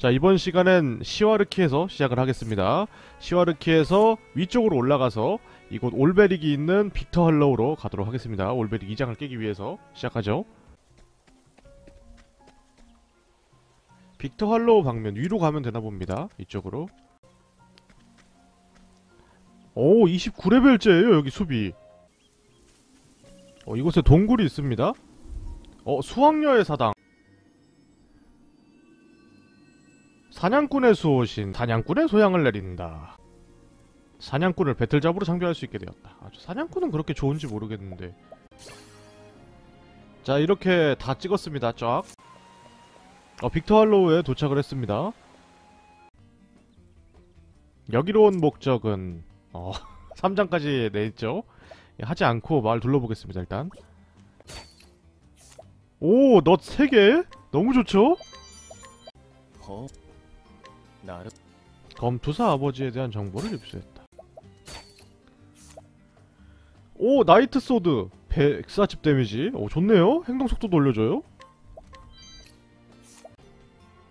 자, 이번 시간엔 시와르키에서 시작을 하겠습니다. 시와르키에서 위쪽으로 올라가서 이곳 올베릭이 있는 빅터할로우로 가도록 하겠습니다. 올베릭 2장을 깨기 위해서 시작하죠. 빅터할로우 방면 위로 가면 되나 봅니다. 이쪽으로. 오, 29레벨째예요 여기 수비. 이곳에 동굴이 있습니다. 수학녀의 사당. 사냥꾼의 수호신, 사냥꾼의 소양을 내린다. 사냥꾼을 배틀잡으로 상대할 수 있게 되었다. 사냥꾼은 그렇게 좋은지 모르겠는데. 자, 이렇게 다 찍었습니다. 쫙. 빅터할로우에 도착을 했습니다. 여기로 온 목적은 3장까지 내있죠. 하지 않고 마을 둘러보겠습니다. 일단 오! 넛 3개? 너무 좋죠? 검투사 아버지에 대한 정보를 입수했다. 오! 나이트소드! 140 데미지. 오, 좋네요. 행동속도도 올려줘요.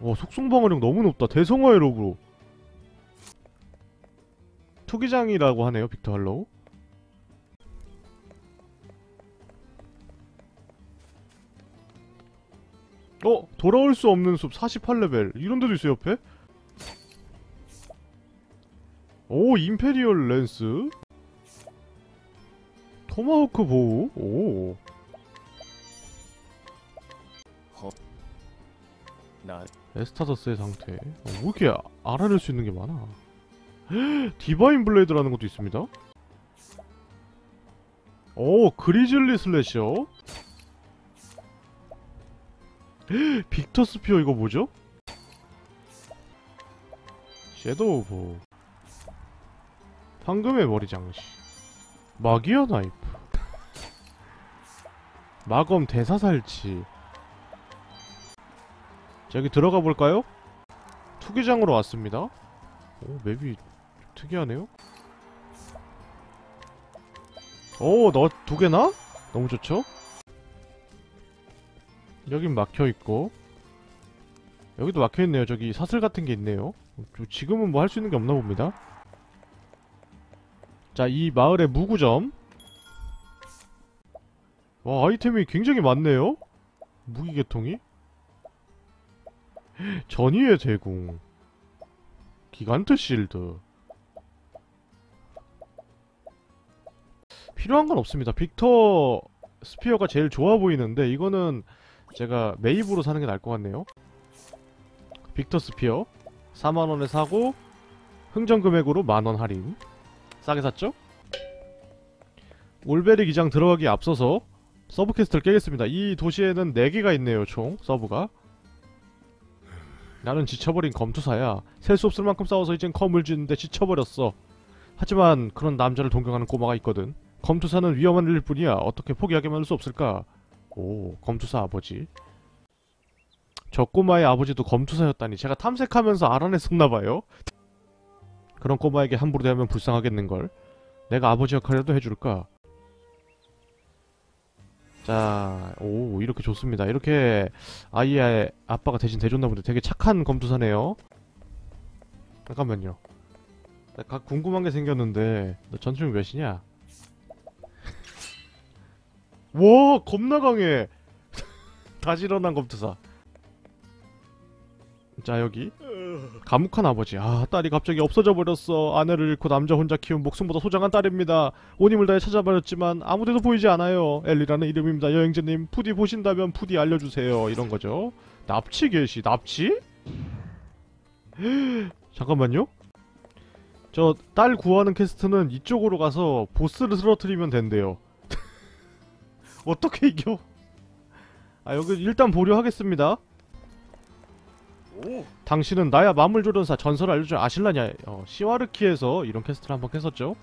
와, 속성방어력 너무 높다. 대성화의 로브. 투기장이라고 하네요. 빅터할로우. 돌아올 수 없는 숲 48레벨. 이런 데도 있어요, 옆에? 오, 임페리얼 랜스. 토마호크 보우. 오. 에스타더스의 상태. 뭐 이렇게 알아낼 수 있는 게 많아. 헉, 디바인 블레이드라는 것도 있습니다. 오, 그리즐리 슬래셔. 빅터스피어 이거 뭐죠? 섀도우 보우. 황금의 머리 장식. 마귀어 나이프. 마검 대사살치. 자, 여기 들어가 볼까요? 투기장으로 왔습니다. 맵이 특이하네요. 너 2개나? 너무 좋죠? 여긴 막혀있고 여기도 막혀있네요. 저기 사슬 같은 게 있네요. 지금은 뭐 할 수 있는 게 없나 봅니다. 자, 이 마을의 무구점. 와, 아이템이 굉장히 많네요. 무기계통이. 전위의 대궁. 기간트실드. 필요한 건 없습니다. 빅터 스피어가 제일 좋아 보이는데 이거는 제가 매입으로 사는 게 나을 것 같네요. 빅터 스피어 4만원에 사고 흥정 금액으로 만원 할인. 싸게 샀죠? 올베릭 2장 들어가기에 앞서서 서브 퀘스트를 깨겠습니다. 이 도시에는 4개가 있네요. 총 서브가. 나는 지쳐버린 검투사야. 셀 수 없을 만큼 싸워서 이젠 거물지는데 지쳐버렸어. 하지만 그런 남자를 동경하는 꼬마가 있거든. 검투사는 위험한 일일 뿐이야. 어떻게 포기하게만 할 수 없을까? 오, 검투사 아버지. 저 꼬마의 아버지도 검투사였다니. 제가 탐색하면서 알아냈었나봐요. 그런 꼬마에게 함부로 대하면 불쌍하겠는걸. 내가 아버지 역할이라도 해줄까? 자, 오, 이렇게 좋습니다. 이렇게 아이의 아빠가 대신 대줬나본데 되게 착한 검투사네요. 잠깐만요. 나 궁금한게 생겼는데 너 전투력 몇이냐? 와, 겁나 강해. 다시 일어난 검투사. 자, 여기 감옥한 아버지. 아, 딸이 갑자기 없어져 버렸어. 아내를 잃고 남자 혼자 키운 목숨보다 소중한 딸입니다. 온 힘을 다해 찾아버렸지만 아무데도 보이지 않아요. 엘리라는 이름입니다. 여행자님, 푸디 보신다면 푸디 알려주세요. 이런 거죠. 납치 개시. 납치? 잠깐만요. 저 딸 구하는 퀘스트는 이쪽으로 가서 보스를 쓰러뜨리면 된대요. 어떻게 이겨? 아, 여기 일단 보류하겠습니다. 오. 당신은 나야 마물조련사. 전설을 알려줄 아실라냐? 시와르키에서 이런 퀘스트를 한번 했었죠.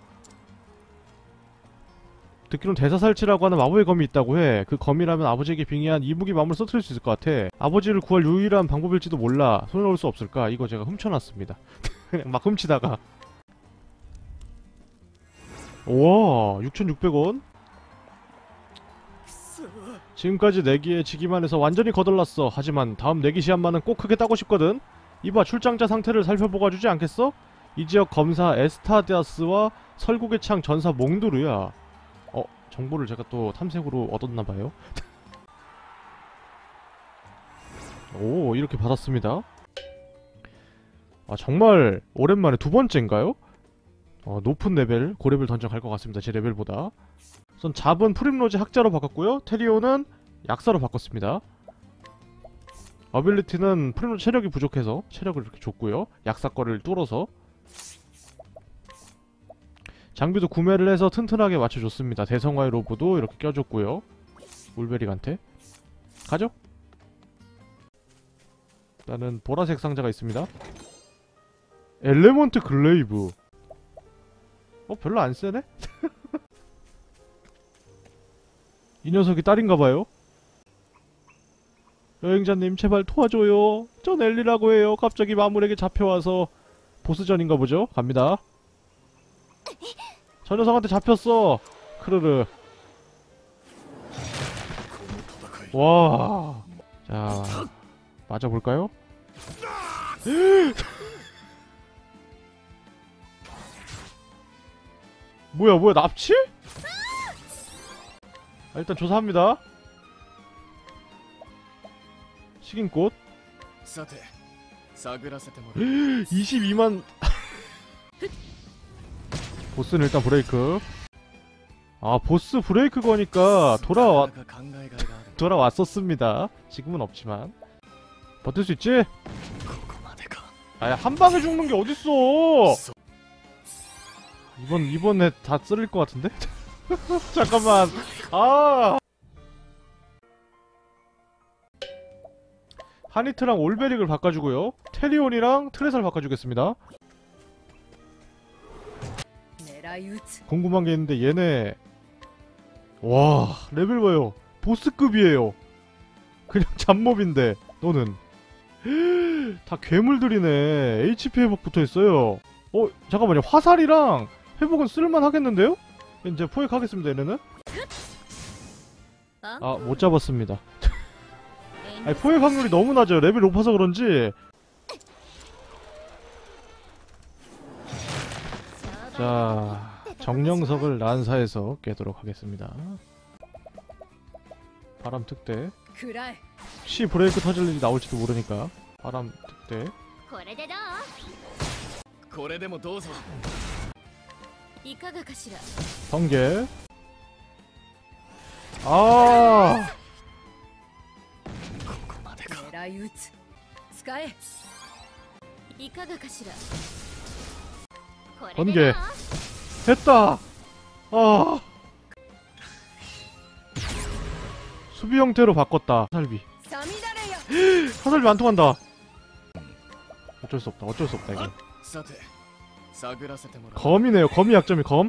듣기로는 대사살치라고 하는 마법의 검이 있다고 해. 그 검이라면 아버지에게 빙의한 이무기 마물을 써트릴 수 있을 것 같아. 아버지를 구할 유일한 방법일지도 몰라. 손에 넣을 수 없을까? 이거 제가 훔쳐놨습니다. 그냥 막 훔치다가. 우와, 6,600원? 지금까지 내기에 지기만 해서 완전히 거덜났어. 하지만 다음 내기 시합만은 꼭 크게 따고 싶거든. 이봐, 출장자 상태를 살펴보고 주지 않겠어? 이 지역 검사 에스타디아스와 설국의 창 전사 몽두루야. 정보를 제가 또 탐색으로 얻었나봐요. 오, 이렇게 받았습니다. 아, 정말 오랜만에 두 번째인가요? 높은 레벨, 고레벨 던전 갈 것 같습니다. 제 레벨보다. 우선 잡은 프림로즈 학자로 바꿨고요. 테리온은 약사로 바꿨습니다. 어빌리티는 프림로즈 체력이 부족해서 체력을 이렇게 줬고요. 약사 거를 뚫어서. 장비도 구매를 해서 튼튼하게 맞춰줬습니다. 대성화의 로브도 이렇게 껴줬고요. 올베릭한테. 가죠? 일단은 보라색 상자가 있습니다. 엘레먼트 글레이브. 별로 안 세네? 이 녀석이 딸인가봐요. 여행자님 제발 도와줘요. 전 엘리라고 해요. 갑자기 마물에게 잡혀와서. 보스전인가 보죠? 갑니다. 저 녀석한테 잡혔어. 크르르. 와. 자, 맞아볼까요? 뭐야, 납치? 일단 조사합니다. 식인꽃. 22만. 보스는 일단 브레이크. 아, 보스 브레이크 거니까 돌아왔었습니다. 지금은 없지만. 버틸 수 있지? 아야, 한 방에 죽는 게 어딨어! 이번에 다 쓸릴 것 같은데? 잠깐만. 아! 하니트랑 올베릭을 바꿔주고요. 테리온이랑 트레서를 바꿔주겠습니다. 궁금한 게 있는데 얘네, 와, 레벨 봐요. 보스급이에요. 그냥 잡몹인데. 너는 다 괴물들이네. HP 회복 붙어있어요. 잠깐만요. 화살이랑 회복은 쓸만하겠는데요? 이제 포획하겠습니다. 얘네는 못 잡았습니다. 아니, 포획 확률이 너무 낮아요. 레벨 높아서 그런지. 자, 정령석을 난사해서 깨도록 하겠습니다. 바람 특대. 혹시 브레이크 터질 일이 나올지도 모르니까. 바람 특대. 번개. 아, 번개. 됐다. 아, 수비 형태로 바꿨다. 화살비. 화살비 안 통한다. 어쩔 수 없다 이거. 검이네요. 검이 약점이. 검.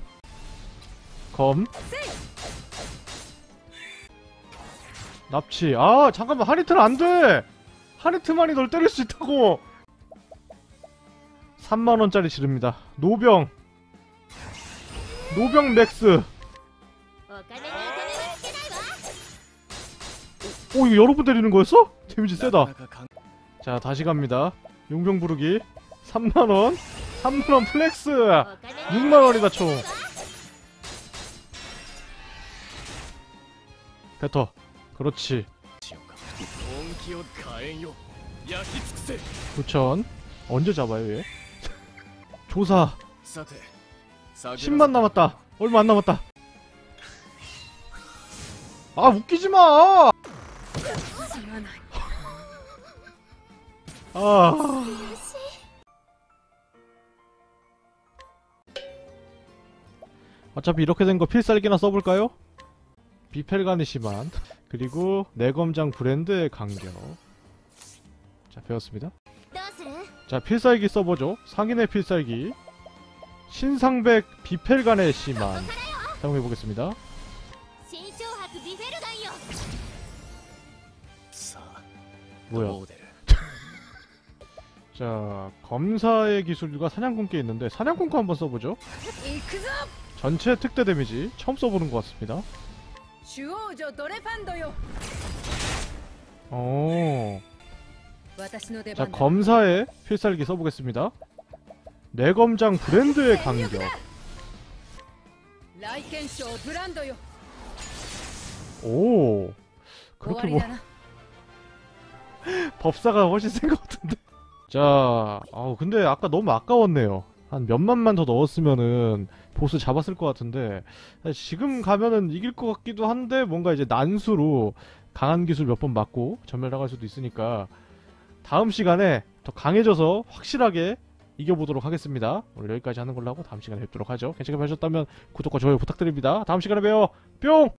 납치. 아, 잠깐만. 하니트는 안 돼. 하니트만이 널 때릴 수 있다고. 3만원짜리 지릅니다. 노병 맥스. 이거 여러 번 때리는 거였어? 데미지 세다. 자, 다시 갑니다. 용병 부르기. 3만원. 3만원 플렉스. 6만원이다 총. 뱉어. 그렇지. 9천. 언제 잡아요 얘? 조사. 10만 남았다. 얼마 안 남았다. 아, 웃기지마. 아, 어차피 이렇게 된 거 필살기나 써볼까요? 비펠가네시만. 그리고 뇌검장 브랜드의 강격. 자, 배웠습니다. 자, 필살기 써보죠. 상인의 필살기. 신상백 비펠가네시만 사용해보겠습니다. 뭐야. 자, 검사의 기술과 사냥꾼께 있는데 사냥꾼거 한번 써보죠. 전체 특대 데미지 처음 써보는 것 같습니다. 자, 검사의 필살기 써보겠습니다. 뇌검장 브랜드의 강격. 오, 그렇게 뭐 법사가 훨씬 센 것 같은데. 자, 아우 근데 아까 너무 아까웠네요. 한 몇만만 더 넣었으면은 보스 잡았을 것 같은데, 지금 가면은 이길 것 같기도 한데 뭔가 이제 난수로 강한 기술 몇 번 맞고 전멸당할 수도 있으니까 다음 시간에 더 강해져서 확실하게 이겨보도록 하겠습니다. 오늘 여기까지 하는 걸로 하고 다음 시간에 뵙도록 하죠. 괜찮게 봐주셨다면 구독과 좋아요 부탁드립니다. 다음 시간에 봬요. 뿅!